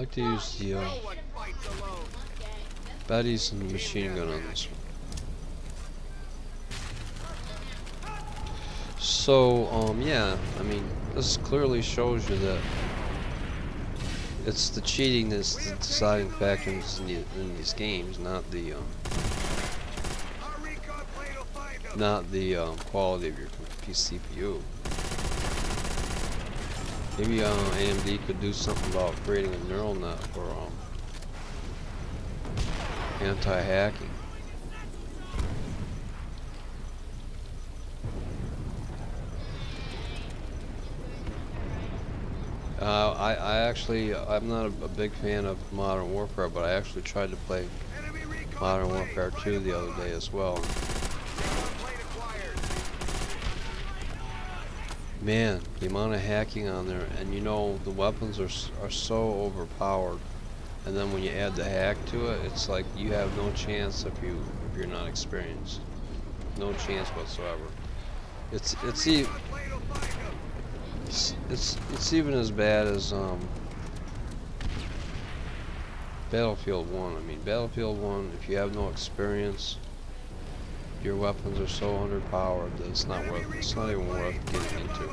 like to use the baddies and the machine gun on this one. So, yeah, I mean, this clearly shows you that it's the cheating that's the deciding factor in these games, not the quality of your CPU. Maybe AMD could do something about creating a neural net for anti-hacking. I actually, I'm not a big fan of Modern Warfare, but I actually tried to play Modern Warfare 2 the other day as well. Man, the amount of hacking on there, and you know the weapons are so overpowered, and then when you add the hack to it, it's like you have no chance if you're not experienced, no chance whatsoever. It's even as bad as Battlefield 1. I mean, Battlefield 1. If you have no experience, your weapons are so underpowered that it's not worth. It's not even worth getting into.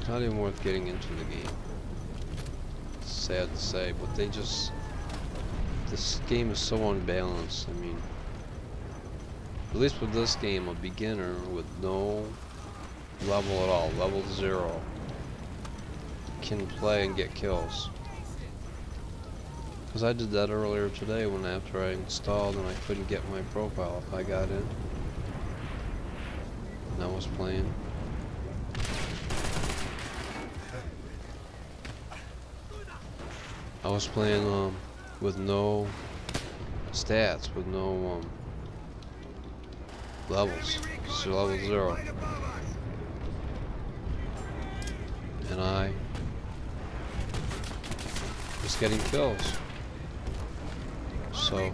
It's not even worth getting into the game. It's sad to say, but they just. This game is so unbalanced. I mean, at least with this game, a beginner with no level at all, level 0, can play and get kills. Because I did that earlier today when after I installed and I couldn't get my profile if I got in. And I was playing. I was playing with no stats, with no levels. So level 0. And I was getting kills. So I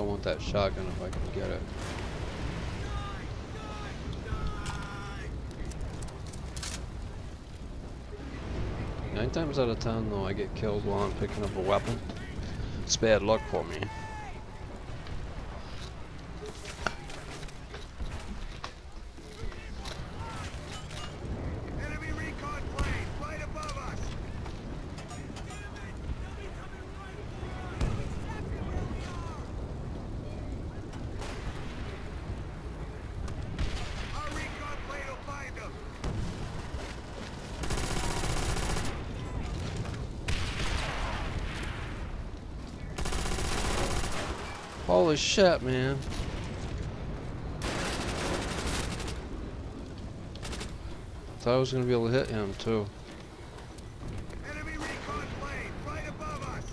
want that shotgun if I can get it. Nine times out of 10 though I get killed while I'm picking up a weapon. It's bad luck for me. Enemy recon plane, right above us. Our recon plane will find them. Holy shit, man. Thought I was gonna be able to hit him too. Enemy recon plane right above us.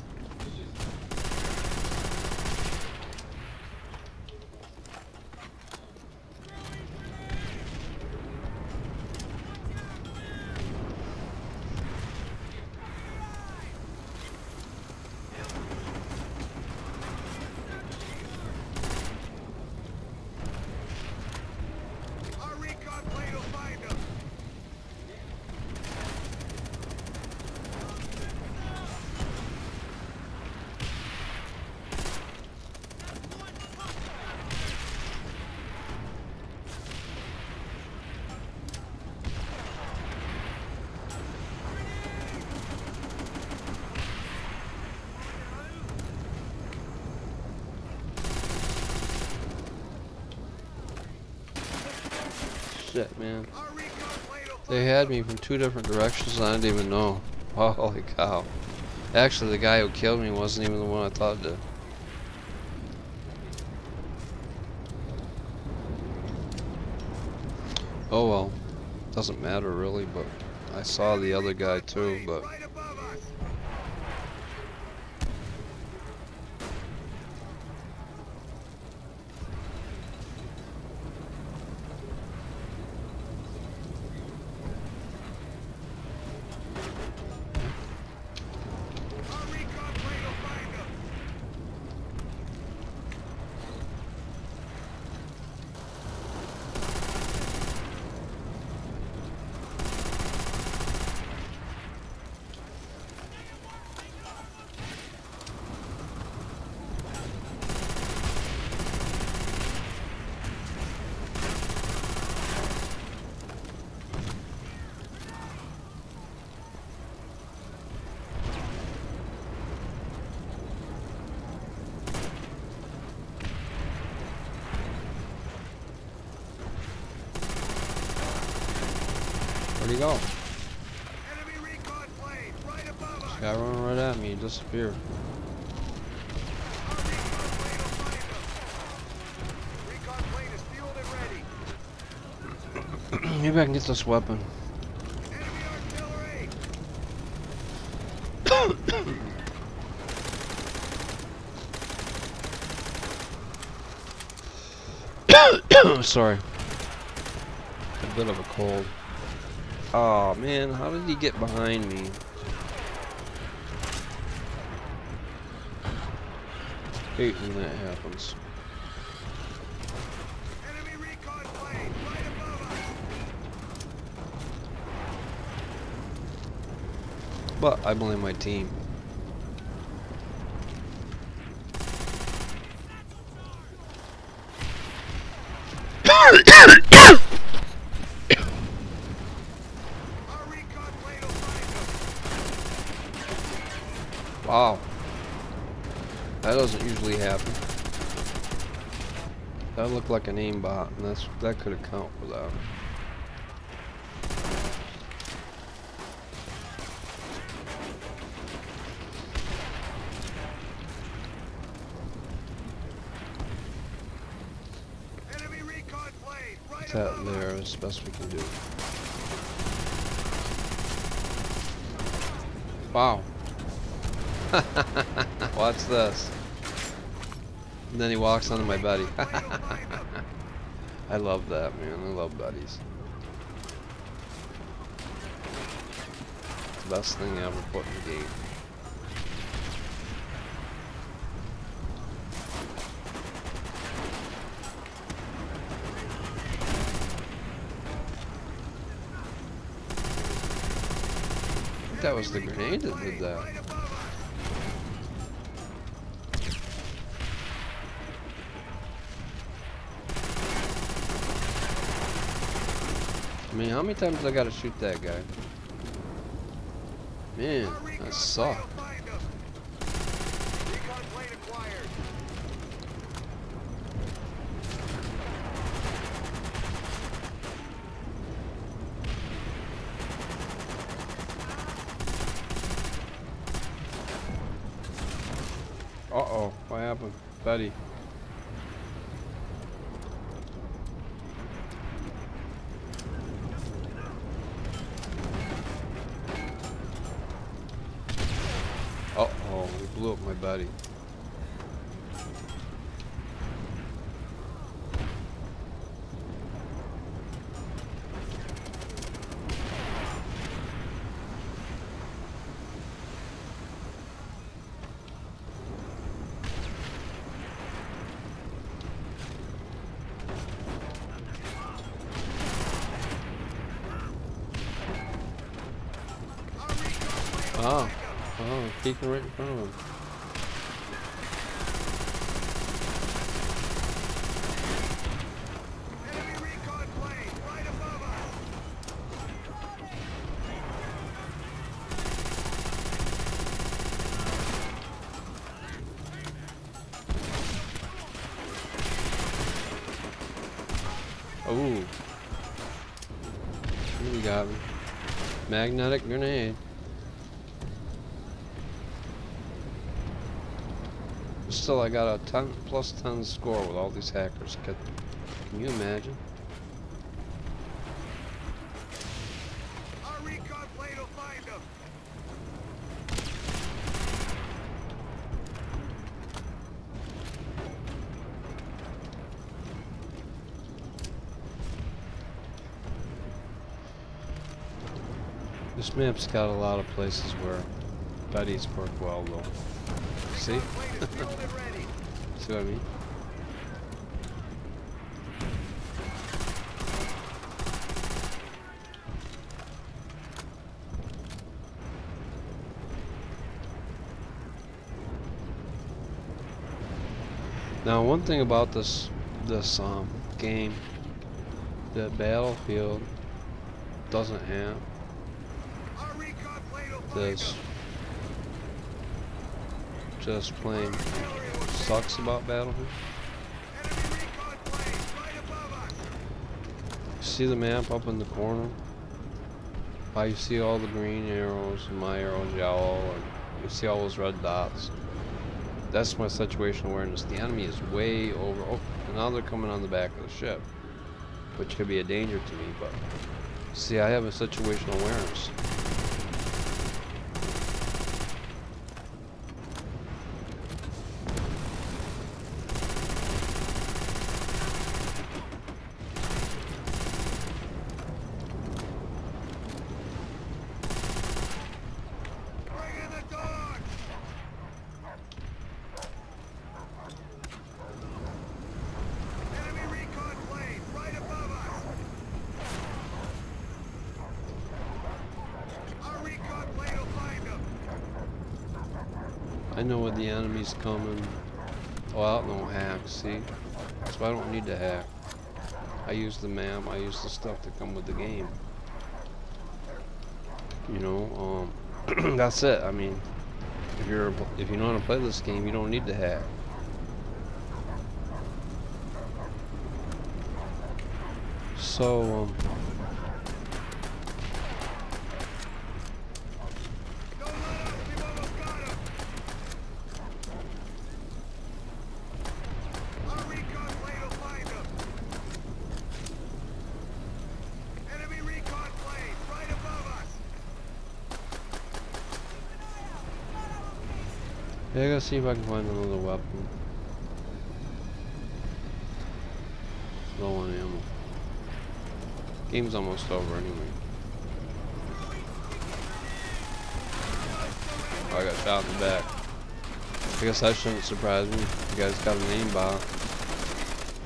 Shit, man. They had me from 2 different directions and I didn't even know. Holy cow. Actually, the guy who killed me wasn't even the one I thought did. Oh well. Doesn't matter really, but I saw the other guy too, but he go? This guy running right at me, he disappeared. Maybe I can get this weapon. Sorry. A bit of a cold. Aw, man, how did he get behind me? Hate when that happens. But I blame my team. Wow. That doesn't usually happen. That looked like an aimbot, and that could account for that. That there is best we can do. Wow. Watch this. And then he walks onto my buddy. I love that, man. I love buddies. It's the best thing I ever put in the game. That was the grenade that did that. I mean, how many times I gotta shoot that guy? Man, that sucked. Uh-oh, what happened? Buddy. Uh-oh, we blew up my buddy. Oh, oh, peeking right in front of him. Enemy recon plane right above us. Oh, you got me. Magnetic grenade. Still, I got a plus 10 score with all these hackers. Can you imagine? Our recon plane will find them. This map's got a lot of places where buddies work well, though. See? See what I mean? Now, one thing about this game that Battlefield doesn't have is just plain sucks about Battlefield. See the map up in the corner? Why you see all the green arrows and my arrows yellow, and you see all those red dots. That's my situational awareness. The enemy is way over. Oh, and now they're coming on the back of the ship, which could be a danger to me. But see, I have a situational awareness. I know where the enemy's coming. Oh, I don't know hack, see? So I don't need to hack. I use the map, I use the stuff that come with the game. You know, that's it. I mean, if you know how to play this game, you don't need to hack. So, I gotta see if I can find another weapon. Low on ammo. Game's almost over anyway. Oh, I got shot in the back. I guess that shouldn't surprise me. You guys got an aimbot.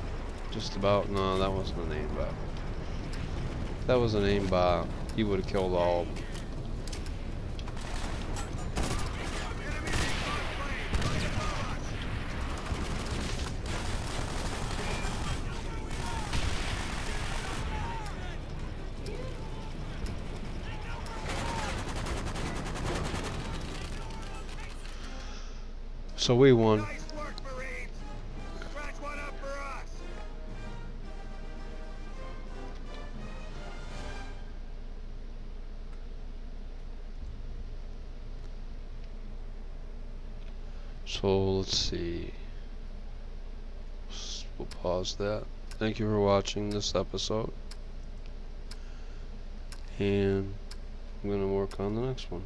Just about. No, that wasn't an aimbot. If that was an aimbot, he would have killed all of them. So we won. Nice work, Marines. Crack one up for us. So let's see. We'll pause that. Thank you for watching this episode. And I'm gonna work on the next one.